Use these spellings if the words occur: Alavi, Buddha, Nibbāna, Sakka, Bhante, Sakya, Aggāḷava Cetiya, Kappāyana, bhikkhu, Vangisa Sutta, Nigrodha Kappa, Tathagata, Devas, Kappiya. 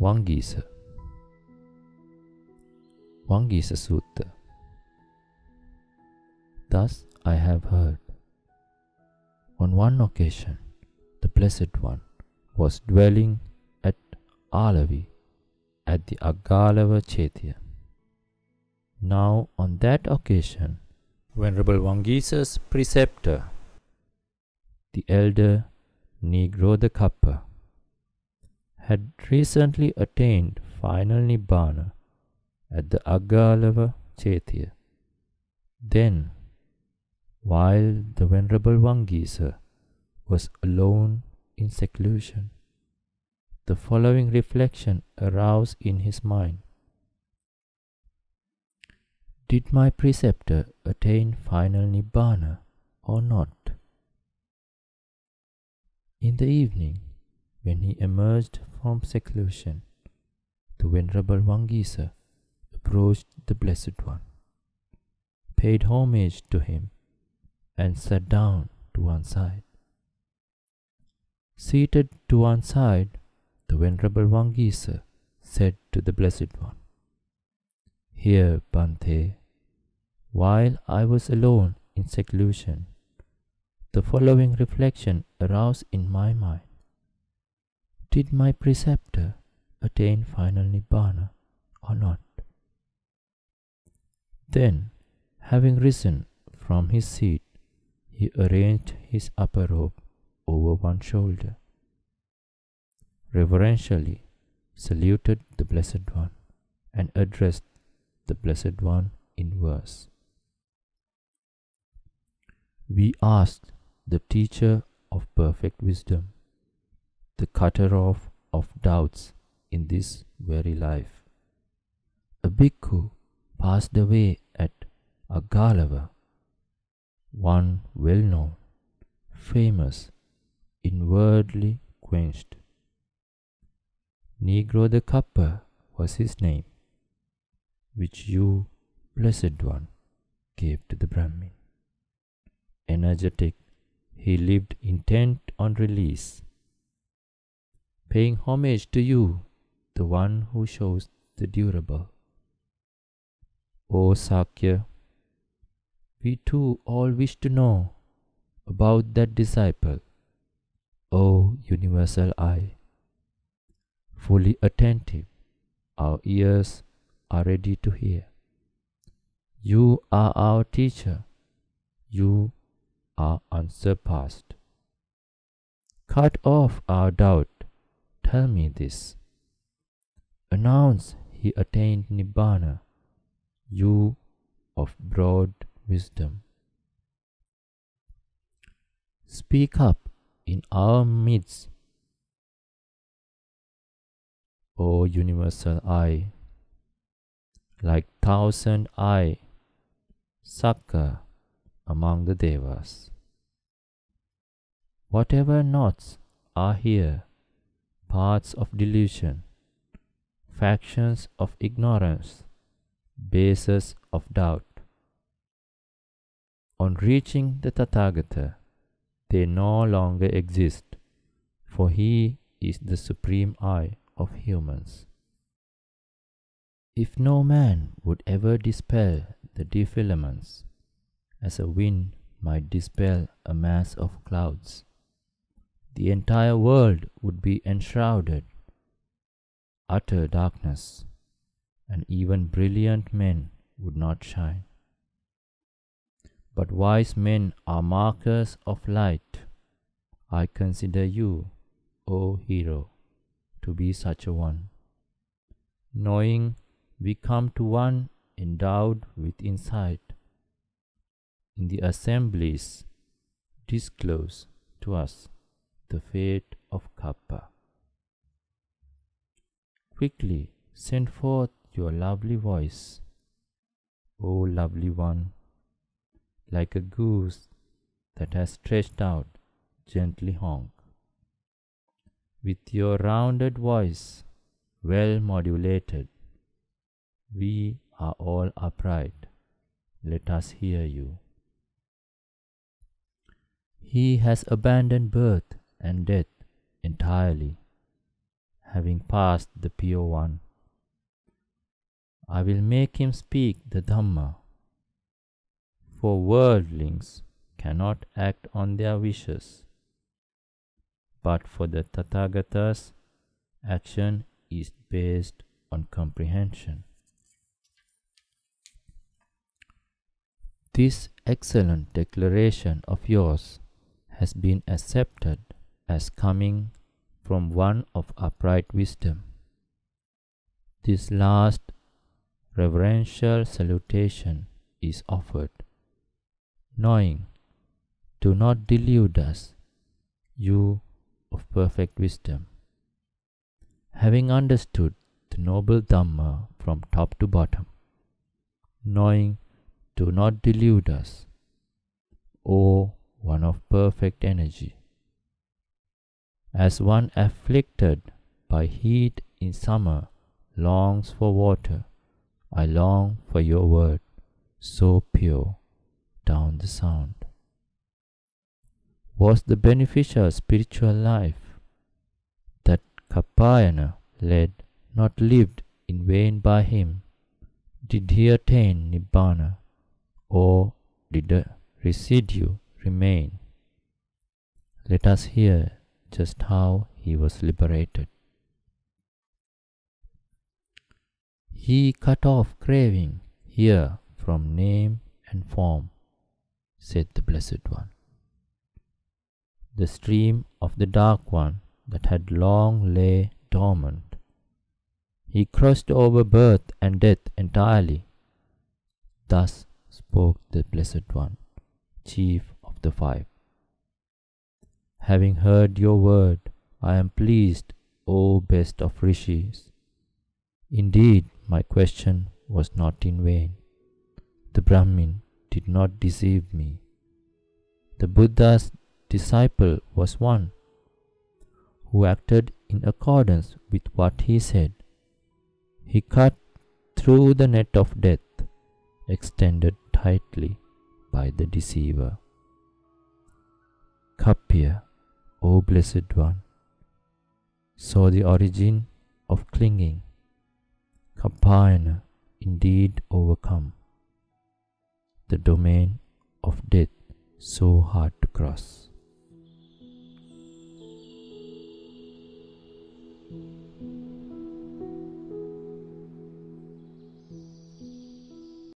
Vangisa. Vangisa Sutta. Thus I have heard. On one occasion, the Blessed One was dwelling at Alavi at the Aggāḷava Cetiya. Now on that occasion, Venerable Vangisa's preceptor, the elder Nigrodha Kappa, had recently attained final Nibbāna at the Aggāḷava Cetiya. Then, while the Venerable Vangisa was alone in seclusion, the following reflection arose in his mind. Did my preceptor attain final Nibbāna or not? In the evening, when he emerged from seclusion, the Venerable Vangisa approached the Blessed One, paid homage to him, and sat down to one side. Seated to one side, the Venerable Vangisa said to the Blessed One, "Here, Bhante, while I was alone in seclusion, the following reflection arose in my mind. Did my preceptor attain final Nibbāna or not?" Then, having risen from his seat, he arranged his upper robe over one shoulder, reverentially saluted the Blessed One, and addressed the Blessed One in verse. We asked the teacher of perfect wisdom, the cutter off of doubts in this very life. A bhikkhu passed away at Aggāḷava, one well-known, famous, inwardly quenched. Nigrodha Kappa was his name, which you, Blessed One, gave to the Brahmin. Energetic, he lived intent on release, paying homage to you, the one who shows the durable. O Sakya, we too all wish to know about that disciple. O Universal Eye, fully attentive, our ears are ready to hear. You are our teacher. You are unsurpassed. Cut off our doubt. Tell me this. Announce he attained Nibbāna, you of broad wisdom. Speak up in our midst. O Universal Eye, like thousand eye, Sakka among the Devas. Whatever knots are here, paths of delusion, factions of ignorance, bases of doubt. On reaching the Tathagata, they no longer exist, for he is the supreme eye of humans. If no man would ever dispel the defilements, as a wind might dispel a mass of clouds, the entire world would be enshrouded, utter darkness, and even brilliant men would not shine. But wise men are markers of light. I consider you, O hero, to be such a one. Knowing, we come to one endowed with insight. In the assemblies, disclose to us the fate of Kappa. Quickly send forth your lovely voice, O lovely one, like a goose that has stretched out, gently honk. With your rounded voice, well modulated, we are all upright. Let us hear you. He has abandoned birth and death entirely, having passed the pure one. I will make him speak the Dhamma, for worldlings cannot act on their wishes, but for the Tathagatas, action is based on comprehension. This excellent declaration of yours has been accepted as coming from one of upright wisdom. This last reverential salutation is offered, knowing, do not delude us, you of perfect wisdom. Having understood the noble Dhamma from top to bottom, knowing, do not delude us, O one of perfect energy. As one afflicted by heat in summer longs for water, I long for your word, so pure, down the sound. Was the beneficial spiritual life that Kappāyana led not lived in vain by him? Did he attain Nibbāna? Or did the residue remain? Let us hear just how he was liberated. He cut off craving here from name and form, said the Blessed One. The stream of the Dark One that had long lay dormant. He crossed over birth and death entirely. Thus spoke the Blessed One, Chief of the Five. Having heard your word, I am pleased, O best of rishis. Indeed, my question was not in vain. The Brahmin did not deceive me. The Buddha's disciple was one who acted in accordance with what he said. He cut through the net of death, extended tightly by the deceiver. Kappiya, O Blessed One, saw the origin of clinging. Kappāyana indeed overcome the domain of death, so hard to cross.